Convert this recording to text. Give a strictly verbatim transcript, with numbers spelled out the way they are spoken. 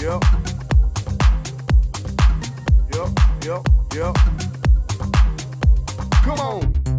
Yep. Yep, yep, yep. Come on.